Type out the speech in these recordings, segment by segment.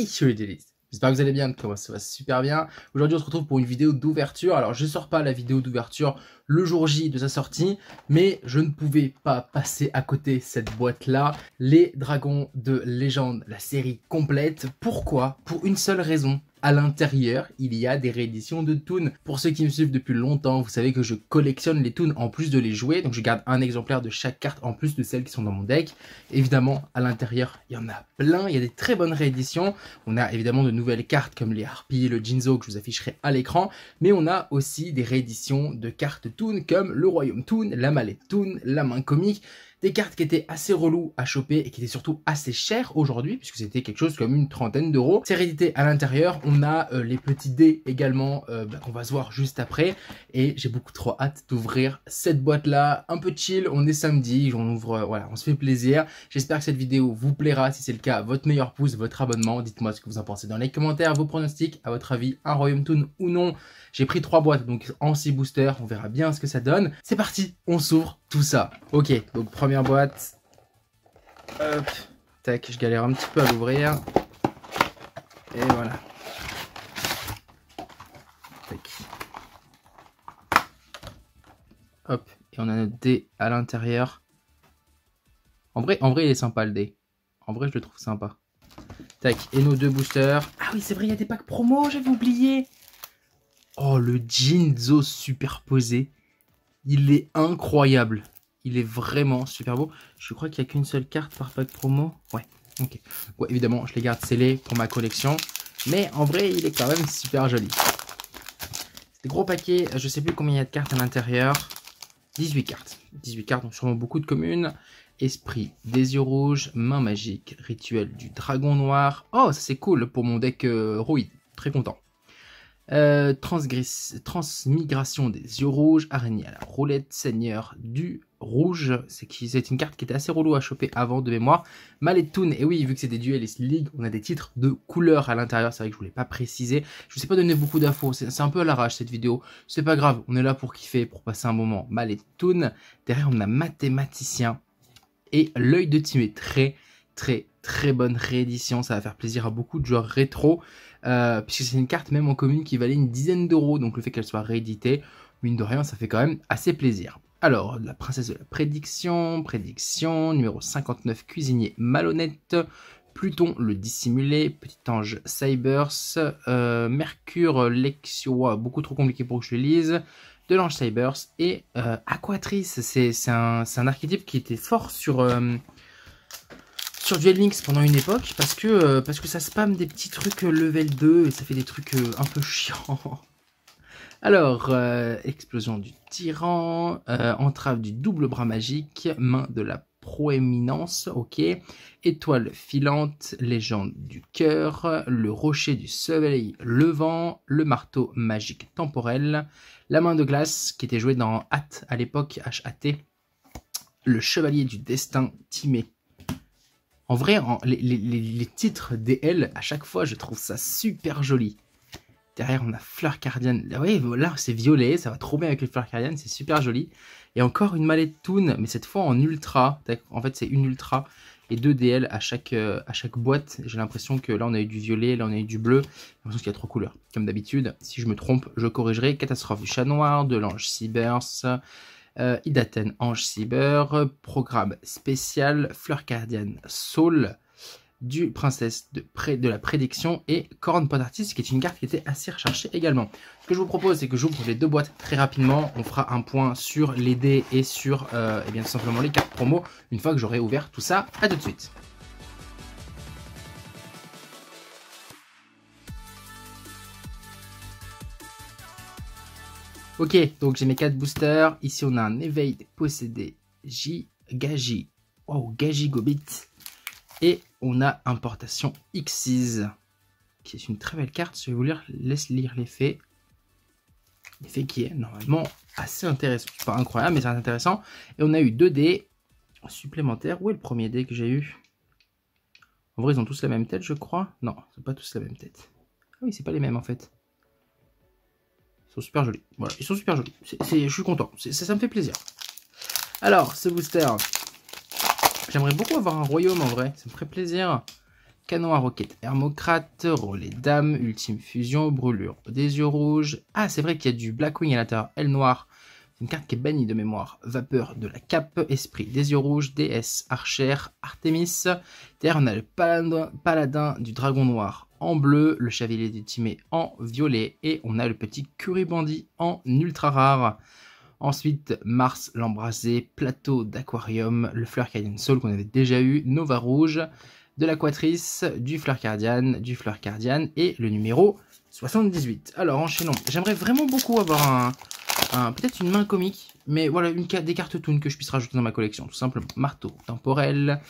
Hey yo les délices, j'espère que vous allez bien, ça va super bien. Aujourd'hui on se retrouve pour une vidéo d'ouverture. Alors je ne sors pas la vidéo d'ouverture le jour J de sa sortie, mais je ne pouvais pas passer à côté cette boîte là. Les Dragons de Légende, la série complète. Pourquoi? Pour une seule raison. À l'intérieur, il y a des rééditions de Toon. Pour ceux qui me suivent depuis longtemps, vous savez que je collectionne les Toons en plus de les jouer. Donc je garde un exemplaire de chaque carte en plus de celles qui sont dans mon deck. Évidemment, à l'intérieur, il y en a plein. Il y a des très bonnes rééditions. On a évidemment de nouvelles cartes comme les Harpie, le Jinzo que je vous afficherai à l'écran. Mais on a aussi des rééditions de cartes Toon comme le Royaume Toon, la Mallette Toon, la Main Comique. Des cartes qui étaient assez reloues à choper et qui étaient surtout assez chères aujourd'hui, puisque c'était quelque chose comme une trentaine d'euros. C'est réédité à l'intérieur, on a les petits dés également, qu'on va se voir juste après. Et j'ai beaucoup trop hâte d'ouvrir cette boîte-là, un peu chill, on est samedi, on ouvre, voilà, on se fait plaisir. J'espère que cette vidéo vous plaira, si c'est le cas, votre meilleur pouce, votre abonnement. Dites-moi ce que vous en pensez dans les commentaires, vos pronostics, à votre avis, un Royaume Toon ou non. J'ai pris 3 boîtes, donc en 6 boosters, on verra bien ce que ça donne. C'est parti, on s'ouvre tout ça. Ok, donc première boîte. Hop, tac, je galère un petit peu à l'ouvrir. Et voilà. Tac. Hop, et on a notre dé à l'intérieur. En vrai, il est sympa le dé. En vrai, je le trouve sympa. Tac, et nos 2 boosters. Ah oui, c'est vrai, il y a des packs promo, j'avais oublié. Oh, le Jinzo superposé. Il est incroyable. Il est vraiment super beau. Je crois qu'il n'y a qu'une seule carte par pack promo. Ouais, ok. Ouais, évidemment, je les garde scellés pour ma collection. Mais en vrai, il est quand même super joli. C'est des gros paquets. Je ne sais plus combien il y a de cartes à l'intérieur. 18 cartes. 18 cartes, donc sûrement beaucoup de communes. Esprit des Yeux Rouges, Main Magique, Rituel du Dragon Noir. Oh, ça c'est cool pour mon deck Roïd. Très content. Transmigration des Yeux Rouges, Araignée à la Roulette, Seigneur du Rouge. C'est une carte qui était assez relou à choper avant de mémoire. Mallette Toon, et oui, vu que c'est des duels et league, on a des titres de couleurs à l'intérieur. C'est vrai que je voulais pas préciser. Je vous ai pas donné beaucoup d'infos. C'est un peu à l'arrache cette vidéo. C'est pas grave. On est là pour kiffer, pour passer un moment. Mallette Toon. Derrière, on a Mathématicien et l'Œil de Timée. Très bonne réédition, ça va faire plaisir à beaucoup de joueurs rétro, puisque c'est une carte même en commune qui valait une dizaine d'euros, donc le fait qu'elle soit rééditée, mine de rien, ça fait quand même assez plaisir. Alors, la Princesse de la Prédiction, numéro 59, Cuisinier Malhonnête, Pluton le Dissimulé, Petit Ange Cybers, Mercure Lexio, beaucoup trop compliqué pour que je le lise, de l'Ange Cybers, et Aquatrice, c'est un archétype qui était fort sur Duel Links pendant une époque parce que ça spamme des petits trucs level 2 et ça fait des trucs un peu chiants. Alors, Explosion du Tyran, Entrave du Double Bras Magique, Main de la Proéminence, ok, Étoile Filante, Légende du Cœur, le Rocher du Soleil Levant, le Marteau Magique Temporel, la Main de Glace qui était jouée dans HAT à l'époque, HAT, le Chevalier du Destin Timé. En vrai, les titres DL, à chaque fois, je trouve ça super joli. Derrière, on a Fleur Cardienne. Vous voyez, là, c'est violet, ça va trop bien avec les Fleur Cardienne, c'est super joli. Et encore une Mallette Toon, mais cette fois en ultra. En fait, c'est une ultra et 2 DL à chaque boîte. J'ai l'impression que là, on a eu du violet, là, on a eu du bleu. J'ai l'impression qu'il y a 3 couleurs. Comme d'habitude, si je me trompe, je corrigerai. Catastrophe du Chat Noir, de l'Ange Cybers. Idaten, Ange Cybers, Programme Spécial, Fleur Cardienne, Soul, du Princesse de la Prédiction et Corne Pot Artiste, qui est une carte qui était assez recherchée également. Ce que je vous propose, c'est que j'ouvre les 2 boîtes très rapidement. On fera un point sur les dés et sur et bien tout simplement les cartes promo une fois que j'aurai ouvert tout ça. A tout de suite. Ok, donc j'ai mes 4 boosters. Ici, on a un éveil des possédés. Gaji. Wow, Gaji Gobit. Et on a importation Xyz, qui est une très belle carte. Je vais vous lire, laisse lire l'effet. L'effet qui est normalement assez intéressant. C'est pas incroyable, mais c'est intéressant. Et on a eu 2 dés supplémentaires. Où est le premier dé que j'ai eu? En vrai, ils ont tous la même tête, je crois. Non, ils n'ont pas tous la même tête. Ah oui, c'est pas les mêmes en fait. Super jolis, voilà, ils sont super jolis, je suis content, ça me fait plaisir. Alors, ce booster, j'aimerais beaucoup avoir un royaume en vrai, ça me ferait plaisir. canon à roquettes hermocrate, relais d'âme, ultime fusion, brûlure des yeux rouges. Ah, c'est vrai qu'il y a du Blackwing à l'intérieur, aile noire. C'est une carte qui est bannie de mémoire. Vapeur de la cape, esprit des yeux rouges, déesse, archère, Artemis. Derrière, on a le paladin du dragon noir en bleu, le chevalier du Timé en violet et on a le petit curibandi en ultra rare. Ensuite, Mars, l'embrasé, plateau d'aquarium, le Fleur Cardienne Soul qu'on avait déjà eu, Nova Rouge, de l'Aquatrice, du Fleur Cardienne et le numéro 78. Alors, enchaînons. J'aimerais vraiment beaucoup avoir peut-être une main comique, mais voilà, des cartes Toon que je puisse rajouter dans ma collection, tout simplement. Marteau temporel,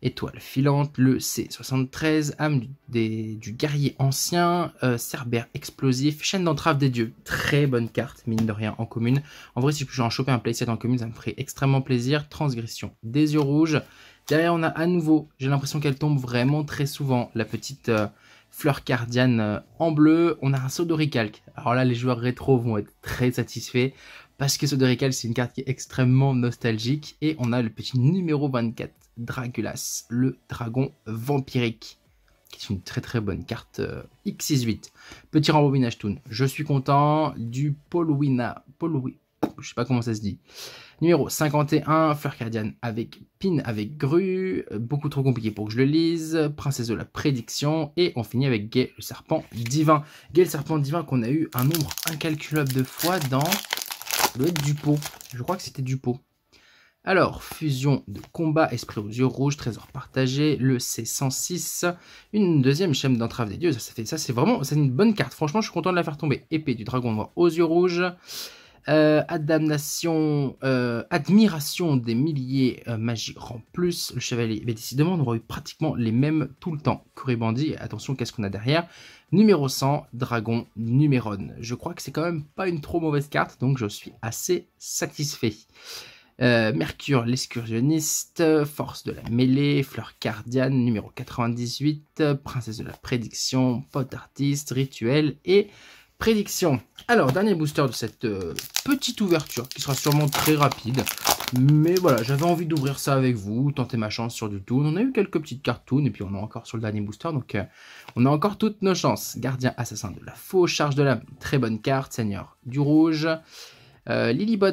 étoile filante, le C73, âme du guerrier ancien, cerbère explosif, chaîne d'entrave des dieux. Très bonne carte, mine de rien, en commune. En vrai, si je peux en choper un playset en commune, ça me ferait extrêmement plaisir. Transgression des yeux rouges. Derrière, on a à nouveau, j'ai l'impression qu'elle tombe vraiment très souvent, la petite Fleur Cardienne en bleu. On a un Sceau d'Orichalque. Alors là, les joueurs rétro vont être très satisfaits parce que Sceau d'Orichalque, c'est une carte qui est extrêmement nostalgique. Et on a le petit numéro 24, Dragulas, le dragon vampirique, qui est une très très bonne carte X68. Petit rembobinage Toon, je suis content. Du Polwina, je sais pas comment ça se dit. Numéro 51, Fleur Cardienne avec Pin avec Grue, beaucoup trop compliqué pour que je le lise, Princesse de la Prédiction, et on finit avec Gay le Serpent Divin. Gay le Serpent Divin qu'on a eu un nombre incalculable de fois dans le Dupot. Je crois que c'était Dupot. Alors, fusion de combat, esprit aux yeux rouges, trésor partagé, le C106, une deuxième chaîne d'entrave des dieux, ça c'est vraiment, c'est une bonne carte, franchement je suis content de la faire tomber. Épée du dragon noir aux yeux rouges. Admiration des milliers magiques en plus, le chevalier. Mais décidément, on aura eu pratiquement les mêmes tout le temps. Curibandi, attention, qu'est-ce qu'on a derrière? Numéro 100, dragon numérone. Je crois que c'est quand même pas une trop mauvaise carte, donc je suis assez satisfait. Mercure, l'excursionniste, force de la mêlée, Fleur Cardienne, numéro 98, princesse de la prédiction, pote artiste, rituel et prédiction. Alors, dernier booster de cette petite ouverture qui sera sûrement très rapide. Mais voilà, j'avais envie d'ouvrir ça avec vous, tenter ma chance sur du Toon. On a eu quelques petites cartes Toon et puis on est encore sur le dernier booster. Donc, on a encore toutes nos chances. Gardien assassin de la faux, charge de l'âme, très bonne carte. Seigneur du Rouge. Lilibot,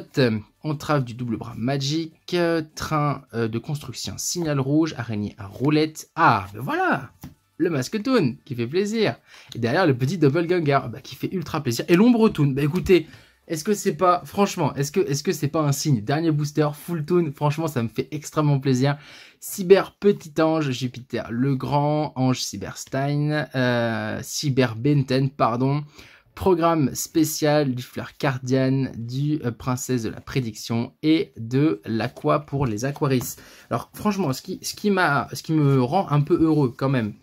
entrave du double bras magique, train de construction, signal rouge, araignée à roulette. Ah, ben voilà! Le masque Toon, qui fait plaisir. Et derrière, le petit doppelganger, bah, qui fait ultra plaisir. Et l'ombre Toon, bah écoutez, est-ce que c'est pas, franchement, est-ce que c'est pas un signe? Dernier booster, full Toon, franchement, ça me fait extrêmement plaisir. Cyber Petit Ange, Jupiter le Grand, Ange Cyberstein, Cyber Benten, pardon. Programme spécial du Fleur Cardienne, du Princesse de la Prédiction et de l'Aqua pour les Aquaris. Alors franchement, ce qui me rend un peu heureux quand même,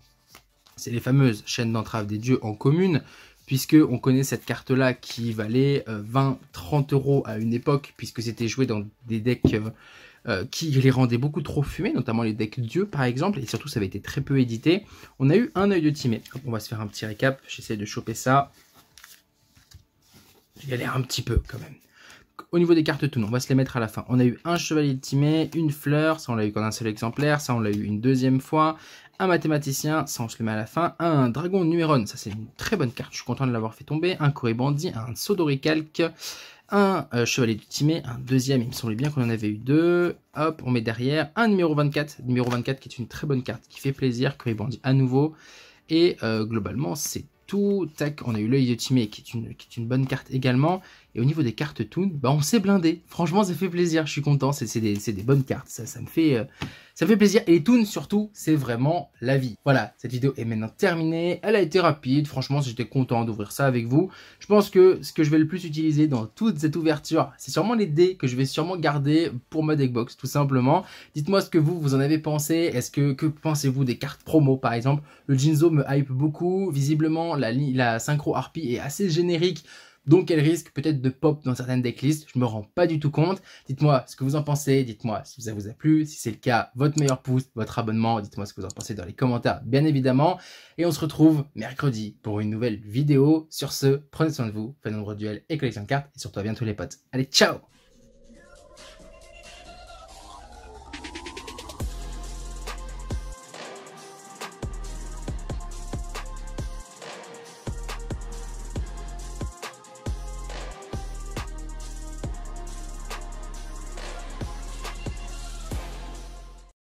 c'est les fameuses chaînes d'entrave des dieux en commune, puisque on connaît cette carte-là qui valait 20-30 € à une époque, puisque c'était joué dans des decks qui les rendaient beaucoup trop fumés, notamment les decks dieux par exemple, et surtout ça avait été très peu édité. On a eu un œil de Timée. On va se faire un petit récap, j'essaie de choper ça. Il galère un petit peu quand même. Au niveau des cartes Toon, on va se les mettre à la fin. On a eu un chevalier de Timée, une fleur, ça on l'a eu qu'en un seul exemplaire, ça on l'a eu une deuxième fois. Un mathématicien, ça on se le met à la fin. Un dragon numérone, ça c'est une très bonne carte, je suis content de l'avoir fait tomber. Un curibandi, un Sceau d'Orichalque, un chevalier de Timée, un deuxième, il me semblait bien qu'on en avait eu deux. Hop, on met derrière un numéro 24, numéro 24 qui est une très bonne carte, qui fait plaisir, curibandi à nouveau. Et globalement c'est tout, tac, on a eu l'œil de Timée qui est une bonne carte également. Et au niveau des cartes Toon, bah on s'est blindé. Franchement, ça fait plaisir, je suis content, c'est des bonnes cartes, ça me fait plaisir. Et les Toons, surtout, c'est vraiment la vie. Voilà, cette vidéo est maintenant terminée, elle a été rapide, franchement, j'étais content d'ouvrir ça avec vous. Je pense que ce que je vais le plus utiliser dans toute cette ouverture, c'est sûrement les dés que je vais sûrement garder pour ma deckbox, tout simplement. Dites-moi ce que vous en avez pensé, est-ce que pensez-vous des cartes promo, par exemple? Le Jinzo me hype beaucoup, visiblement, la synchro Harpie est assez générique, donc elle risque peut-être de pop dans certaines decklists, je me rends pas du tout compte. Dites-moi ce que vous en pensez, dites-moi si ça vous a plu, si c'est le cas, votre meilleur pouce, votre abonnement, dites-moi ce que vous en pensez dans les commentaires bien évidemment. Et on se retrouve mercredi pour une nouvelle vidéo. Sur ce, prenez soin de vous, faites nombreux duels et collection de cartes, et surtout à bientôt les potes. Allez, ciao!